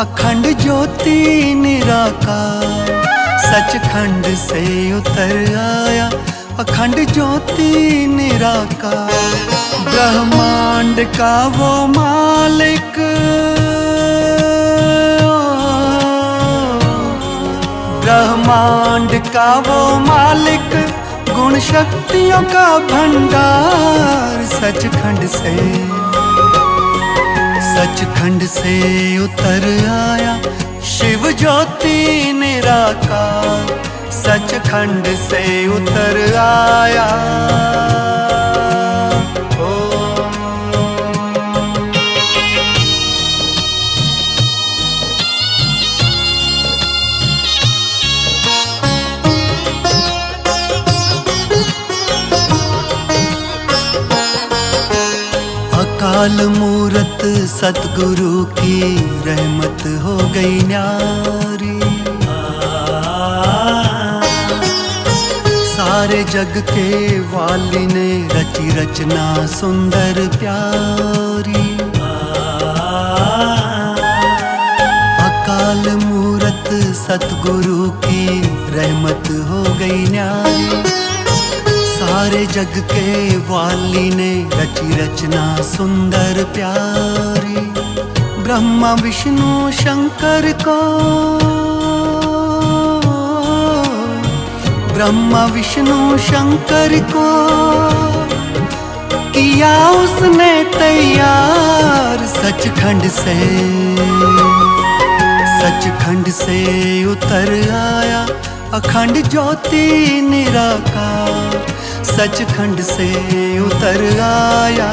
अखंड ज्योति निराकार, सच खंड से उतर आया अखंड ज्योति निराकार। ब्रह्मांड का वो मालिक, ब्रह्मांड का वो मालिक, गुण शक्तियों का भंडार। सच खंड से उतर आया शिव ज्योति निराकार, सच खंड से उतर आया। अकाल मूरत सतगुरु की रहमत हो गई न्यारी, सारे जग के वाली ने रची रचना सुंदर प्यारी। अकाल मूरत सतगुरु की रहमत हो गई न्यारी, सारे जग के वाली ने रची रचना सुंदर प्यारी। ब्रह्मा विष्णु शंकर को, ब्रह्मा विष्णु शंकर को किया उसने तैयार। सच खंड से उतर आया अखंड ज्योति निराकार, सच खंड से उतर आया।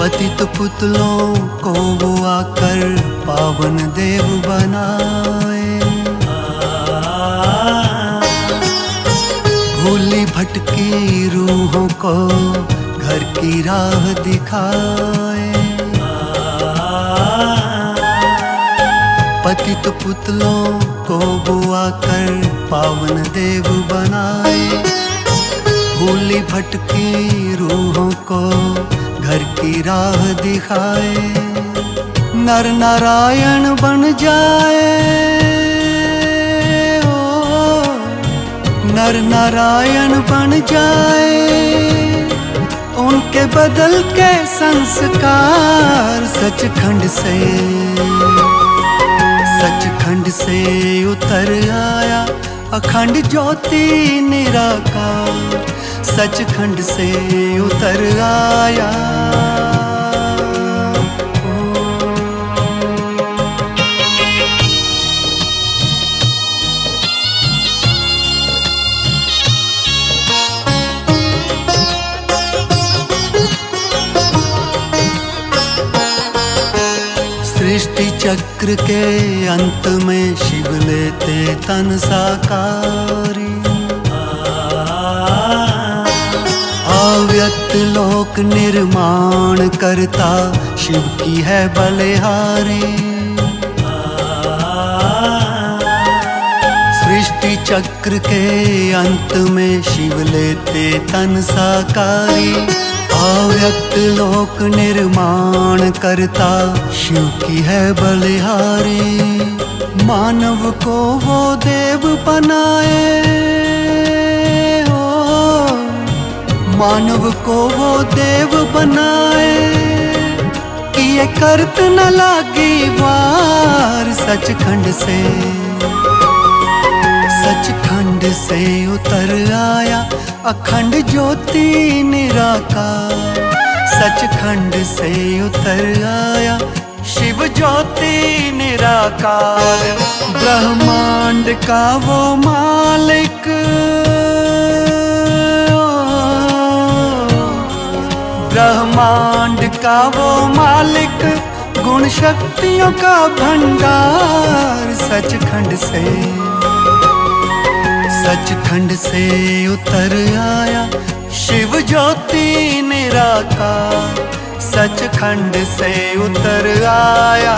पतित पुतलों को वो आकर पावन देव बनाए, भूली भटकी रूहों को घर की राह दिखाए। पतित पुतलों को वो आकर पावन देव बनाए, भूली भटकी रूहों को घर की राह दिखाए। नर नारायण बन जाए, ओ नर नारायण बन जाए, उनके बदल के संस्कार। सच खंड से उतर आया अखंड ज्योति निराकार, सच खंड से उतर आया। सृष्टि चक्र के अंत में शिव लेते तन साकारी, अव्यक्त लोक निर्माण करता शिव की है बलिहारी। सृष्टि चक्र के अंत में शिव लेते तन साकारी, अव्यक्त लोक निर्माण करता शिव की है बलिहारी। मानव को वो देव बनाए, मानव को वो देव बनाए, किए करत न लागी वार। सच खंड से उतर आया अखंड ज्योति निराकार, सच खंड से उतर आया शिव ज्योति निराकार। ब्रह्मांड का वो मालिक, ब्रह्मांड का वो मालिक, गुण शक्तियों का भंडार। सच खंड से उतर आया शिव ज्योति निराकार, सच खंड से उतर आया।